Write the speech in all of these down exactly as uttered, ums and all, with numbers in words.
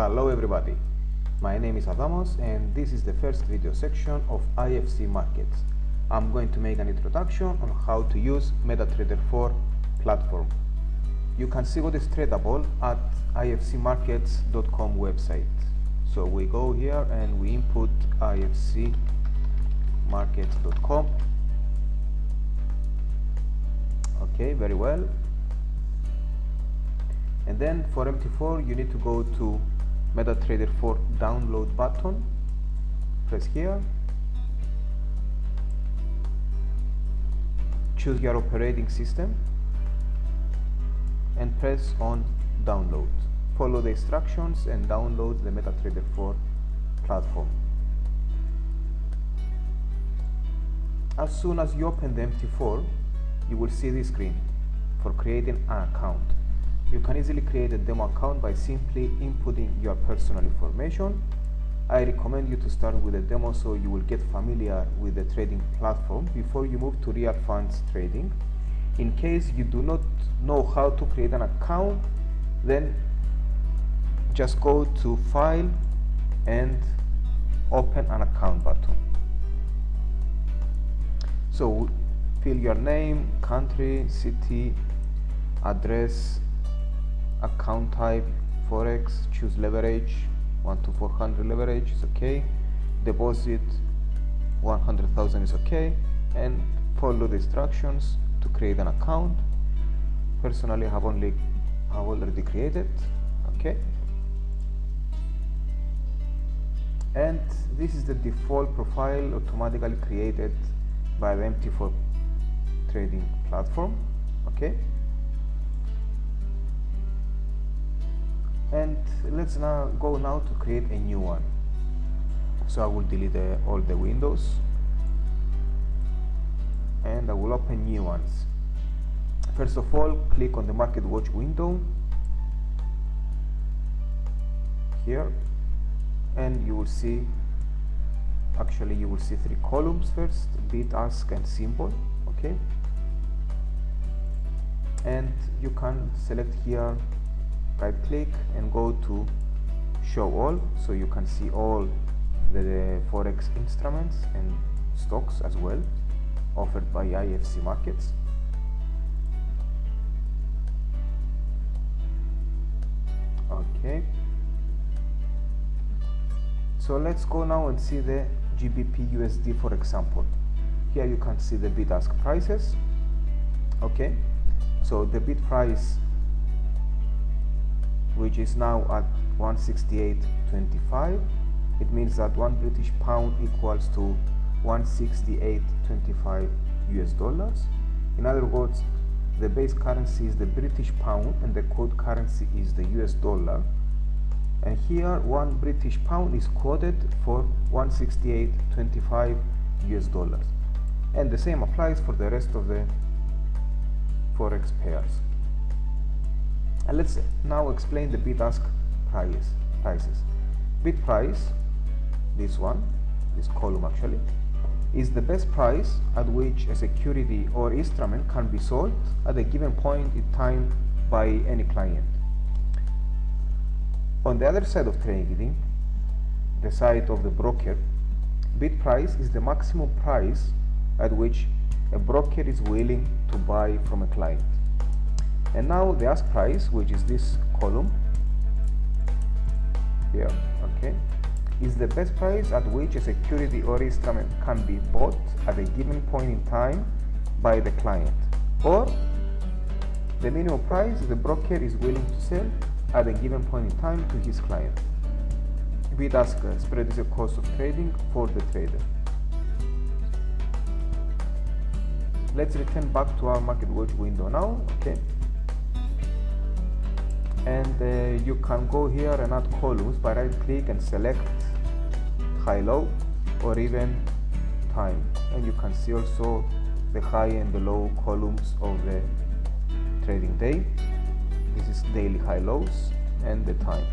Hello everybody, my name is Adamos and this is the first video section of I F C Markets. I'm going to make an introduction on how to use MetaTrader four platform. You can see what is tradable at I F C markets dot com website. So we go here and we input I F C markets dot com. Okay, very well. And then for M T four you need to go to MetaTrader four download button, press here, choose your operating system and press on download. Follow the instructions and download the MetaTrader four platform. As soon as you open the M T four you will see this screen for creating an account. You can easily create a demo account by simply inputting your personal information. I recommend you to start with a demo so you will get familiar with the trading platform before you move to real funds trading. In case you do not know how to create an account, then just go to File and open an account button. So fill your name, country, city, address, account type, Forex, choose leverage, one to four hundred leverage is okay, deposit one hundred thousand is okay, and follow the instructions to create an account. Personally, I have only I've already created, okay. And this is the default profile automatically created by the M T four trading platform, okay. And let's now go now to create a new one. So I will delete uh, all the windows and I will open new ones. First of all, click on the Market Watch window here and you will see, actually you will see three columns first, bid, ask and symbol, okay. And you can select here, right click and go to show all, so you can see all the, the Forex instruments and stocks as well offered by I F C Markets. Okay, so let's go now and see the G B P U S D for example. Here you can see the bid ask prices, okay. So the bid price, which is now at one sixty-eight twenty-five, it means that one British pound equals to one sixty-eight twenty-five U S dollars. In other words, the base currency is the British pound and the quote currency is the U S dollar, and here one British pound is quoted for one sixty-eight twenty-five U S dollars, and the same applies for the rest of the Forex pairs. And let's now explain the bid ask price, prices. Bid price, this one, this column actually, is the best price at which a security or instrument can be sold at a given point in time by any client. On the other side of trading, the side of the broker, bid price is the maximum price at which a broker is willing to buy from a client. And now the ask price, which is this column here, okay, is the best price at which a security or instrument can be bought at a given point in time by the client, or the minimum price the broker is willing to sell at a given point in time to his client. Bid ask spread is the cost of trading for the trader. Let's return back to our Market Watch window now, okay. And uh, you can go here and add columns by right click and select high low or even time, and you can see also the high and the low columns of the trading day. This is daily high lows and the time.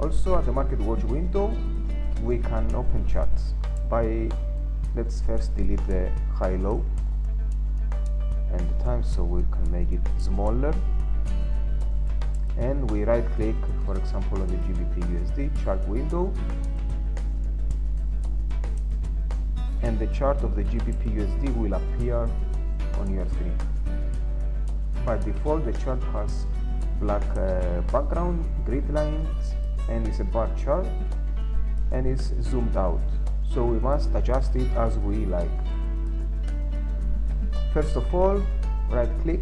Also at the Market Watch window we can open charts by, let's first delete the high low and the time, so we can make it smaller. And we right click, for example, on the G B P U S D chart window, and the chart of the G B P U S D will appear on your screen. By default, the chart has black uh, background, grid lines, and it's a bar chart, and it's zoomed out, so we must adjust it as we like. First of all, right click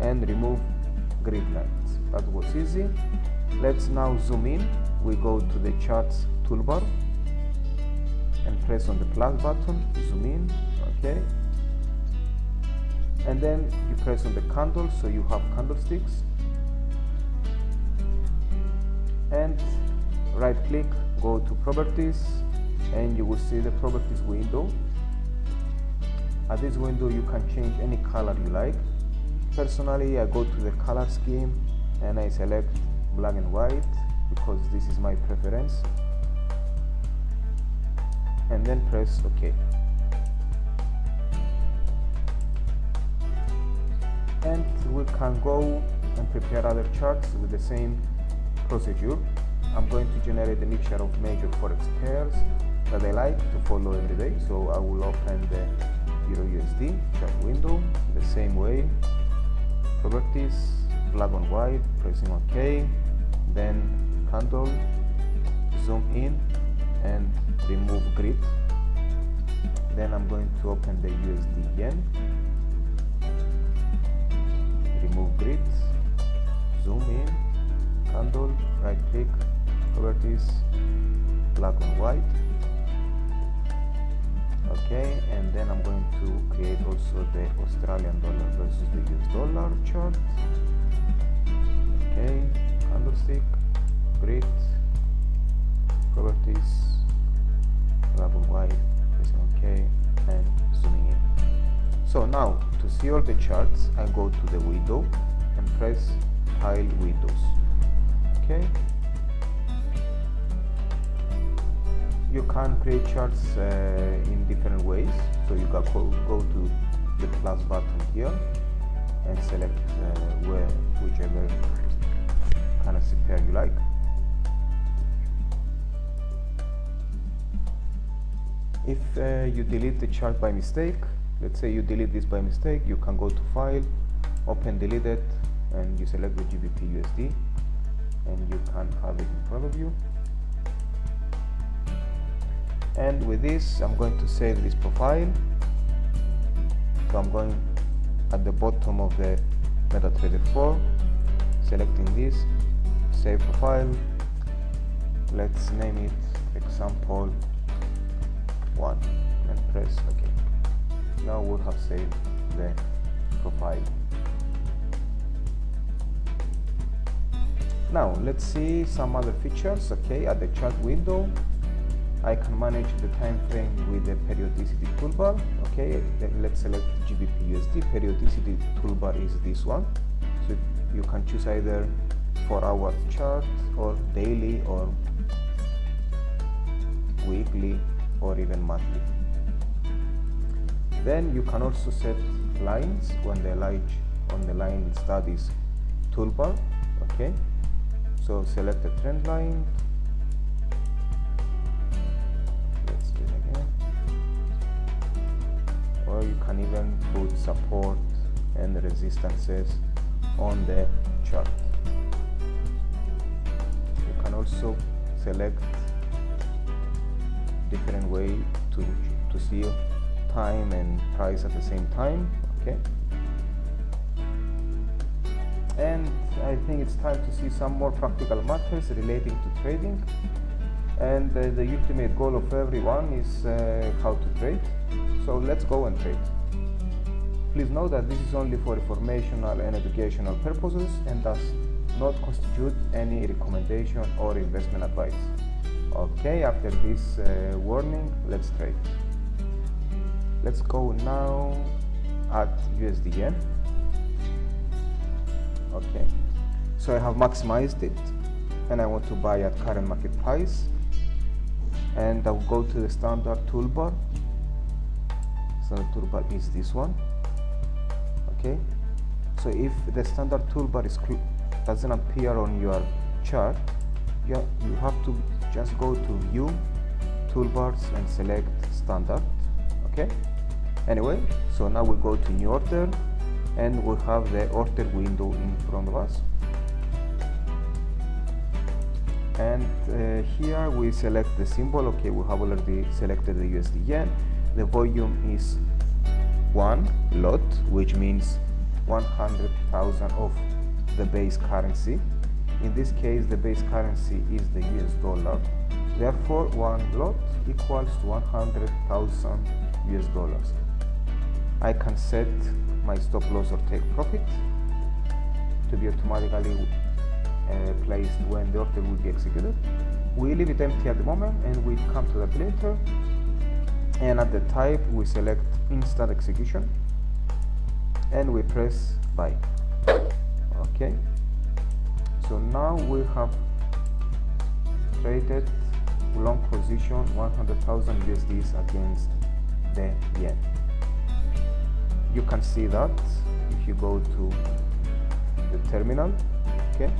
and remove grid lines. That was easy. Let's now zoom in. We go to the charts toolbar and press on the plus button, zoom in, okay, and then you press on the candle, so you have candlesticks, and right click, go to properties, and you will see the properties window. At this window you can change any color you like. Personally, I go to the color scheme and I select black and white because this is my preference, and then press OK. And we can go and prepare other charts with the same procedure. I'm going to generate a mixture of major forex pairs that I like to follow every day, so I will open the euro U S D chart window the same way. Properties, black on white, pressing OK, then candle, zoom in and remove grid. Then I'm going to open the U S D Yen, remove grid, zoom in, candle, right click, properties, black and white, okay, and then I'm going to create also the Australian dollar versus the U S dollar chart, okay, candlestick, grid, properties, black and white, okay, and zooming in. So now to see all the charts, I go to the window and press tile windows. Okay. You can create charts uh, in different ways, so you can go, go to the plus button here and select uh, where, whichever kind of pair you like. If uh, you delete the chart by mistake, let's say you delete this by mistake, you can go to file, open deleted, and you select the G B P U S D. And you can have it in front of you. And with this, I'm going to save this profile. So I'm going at the bottom of the MetaTrader four, selecting this, save profile. Let's name it example one and press OK. Now we'll have saved the profile. Now let's see some other features. Okay, at the chart window I can manage the time frame with the periodicity toolbar. Okay, let's select G B P U S D. Periodicity toolbar is this one, so you can choose either four hour chart or daily or weekly or even monthly. Then you can also set lines when the line on the line studies toolbar. Okay, so select the trend line, let's do it again, or you can even put support and resistances on the chart. You can also select different way to, to see time and price at the same time, okay? And I think it's time to see some more practical matters relating to trading, and uh, the ultimate goal of everyone is uh, how to trade. So let's go and trade. Please note that this is only for informational and educational purposes and does not constitute any recommendation or investment advice. Okay, after this uh, warning, let's trade. Let's go now at U S D Yen. Okay, so I have maximized it and I want to buy at current market price, and I'll go to the standard toolbar. Standard toolbar is this one, Okay, so if the standard toolbar is doesn't appear on your chart, you you have to just go to view toolbars and select standard. Okay, anyway, so now we go to new order and we have the order window in front of us, and uh, here we select the symbol. Okay, we have already selected the U S D Yen. The volume is one lot, which means one hundred thousand of the base currency. In this case, the base currency is the U S dollar. Therefore, one lot equals to one hundred thousand U S dollars. I can set my stop loss or take profit to be automatically uh, placed when the order will be executed. We leave it empty at the moment and we come to that later. And at the type, we select instant execution and we press buy. Okay, so now we have traded long position one hundred thousand U S Ds against the yen. You can see that if you go to the terminal. Okay,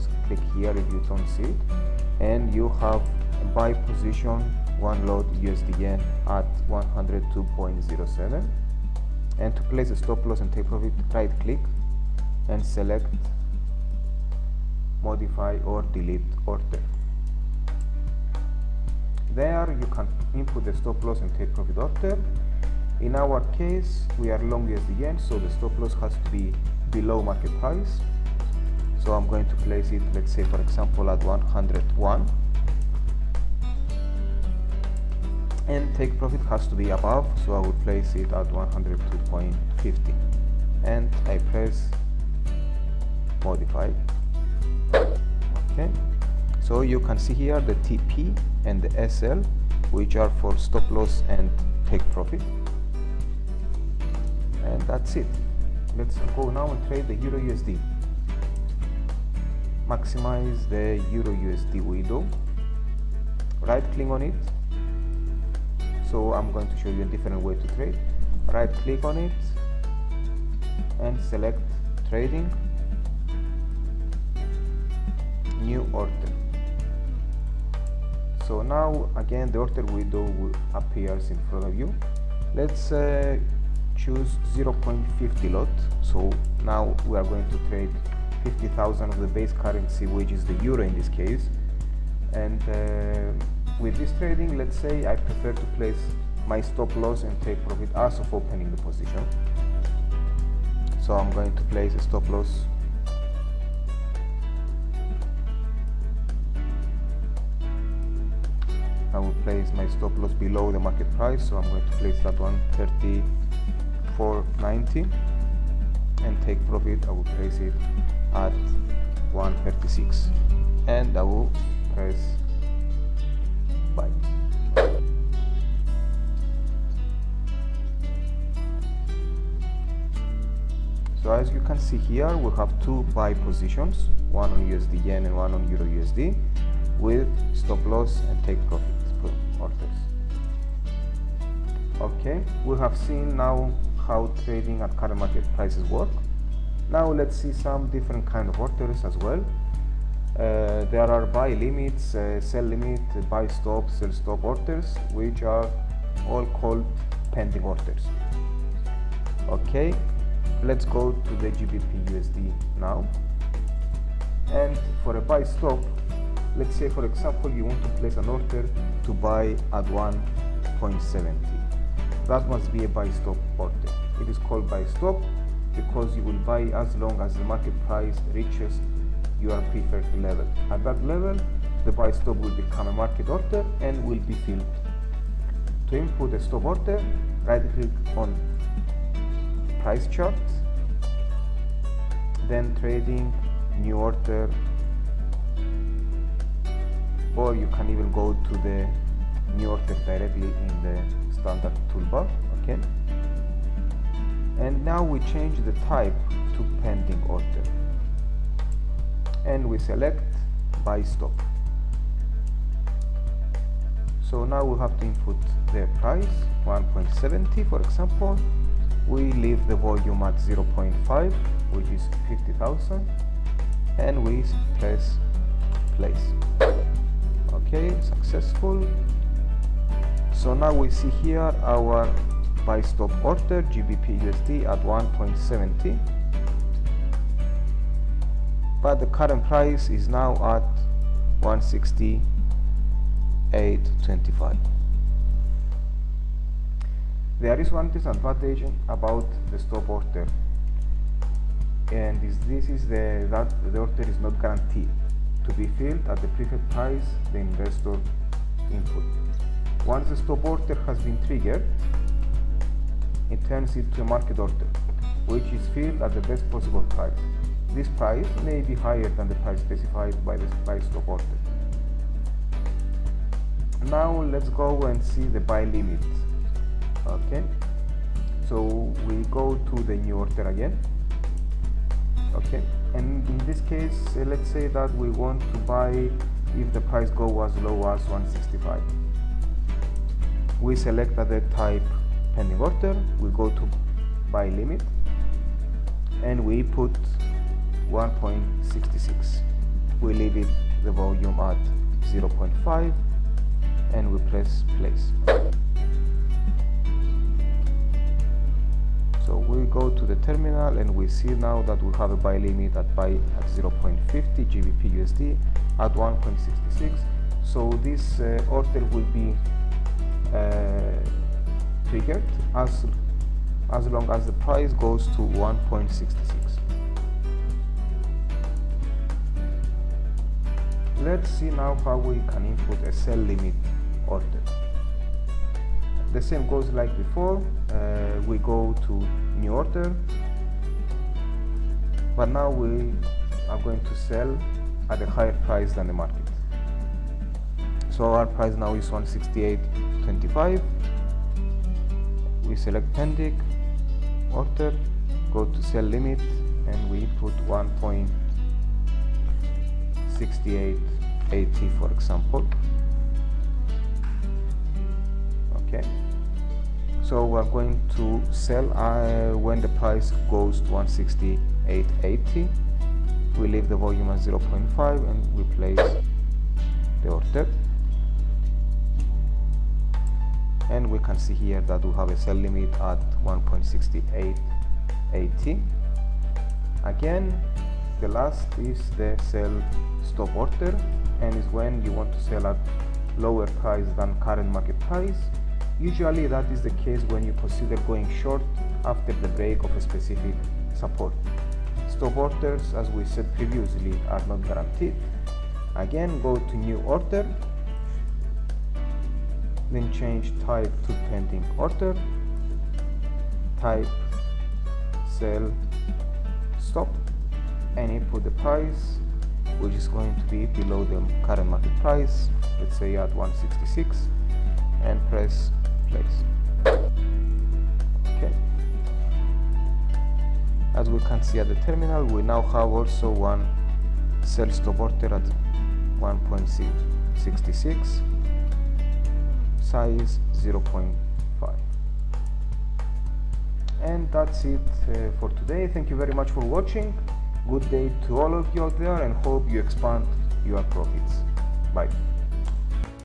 so click here if you don't see it, and you have a buy position one lot U S D Yen at one hundred two point zero seven. And to place a stop loss and take profit, right click and select modify or delete order. There you can input the stop loss and take profit order. In our case, we are long U S D Yen, so the stop loss has to be below market price. So I'm going to place it, let's say for example, at one hundred one, and take profit has to be above, so I will place it at one hundred two point five zero, and I press modify. Okay, so you can see here the T P and the S L, which are for stop loss and take profit, and that's it. Let's go now and trade the Euro U S D. Maximize the Euro U S D window, right click on it. So I'm going to show you a different way to trade. Right click on it and select trading, new order. So now again the order window will appears in front of you. Let's uh, choose zero point five zero lot. So now we are going to trade fifty thousand of the base currency, which is the euro in this case. And uh, with this trading, let's say I prefer to place my stop loss and take profit as of opening the position. So I'm going to place a stop loss I will place my stop loss below the market price, so I'm going to place that one thirty-four ninety, and take profit I will place it at one thirty-six, and I will press buy. So as you can see here, we have two buy positions, one on U S D Yen and one on Euro U S D, with stop loss and take profit orders. Okay, we have seen now how trading at current market prices work. Now let's see some different kind of orders as well. Uh, there are buy limits, uh, sell limit, buy stop, sell stop orders, which are all called pending orders. Okay, let's go to the G B P U S D now. And for a buy stop, let's say for example you want to place an order to buy at one point seven zero. That must be a buy stop order. It is called buy stop because you will buy as long as the market price reaches your preferred level. At that level, the buy stop will become a market order and will be filled. To input a stop order, right click on price chart, then trading, new order, or you can even go to the new order directly in the standard toolbar. Okay, and now we change the type to pending order, and we select buy stop. So now we have to input the price one point seven zero for example, we leave the volume at zero point five, which is fifty thousand, and we press place. Okay, successful. So now we see here our buy stop order G B P U S D at one point seven zero, but the current price is now at one sixty-eight twenty-five. There is one disadvantage about the stop order, and is this is the that the order is not guaranteed to be filled at the preferred price the investor input. Once the stop order has been triggered, it turns into a market order, which is filled at the best possible price. This price may be higher than the price specified by the buy stop order. Now let's go and see the buy limit. Okay, so we go to the new order again. Okay, and in this case, let's say that we want to buy if the price goes as low as one sixty-five. We select other type pending order, we go to buy limit, and we put one point six six. We leave it the volume at zero point five, and we press place. So we go to the terminal and we see now that we have a buy limit at buy at zero point five zero G B P U S D at one point six six. So this uh, order will be uh, triggered as as long as the price goes to one point six six. Let's see now how we can input a sell limit order. The same goes like before. Uh, we go to new order, but now we are going to sell at a higher price than the market. So our price now is one sixty-eight twenty-five. We select pending order, go to sell limit, and we put one point six eight eight zero for example. Okay. So we are going to sell uh, when the price goes to one sixty-eight eighty. We leave the volume at zero point five and we place the order. And we can see here that we have a sell limit at one point six eight eight zero. Again, the last is the sell stop order, and is when you want to sell at lower price than current market price. Usually that is the case when you consider going short after the break of a specific support. Stop orders, as we said previously, are not guaranteed. Again, go to new order, then change type to pending order, type sell stop, and input the price, which is going to be below the current market price, let's say at one sixty-six, and press place. Okay. As we can see at the terminal, we now have also one sell stop order at one point six six, size zero point five. And that's it uh, for today. Thank you very much for watching. Good day to all of you out there, and hope you expand your profits. Bye.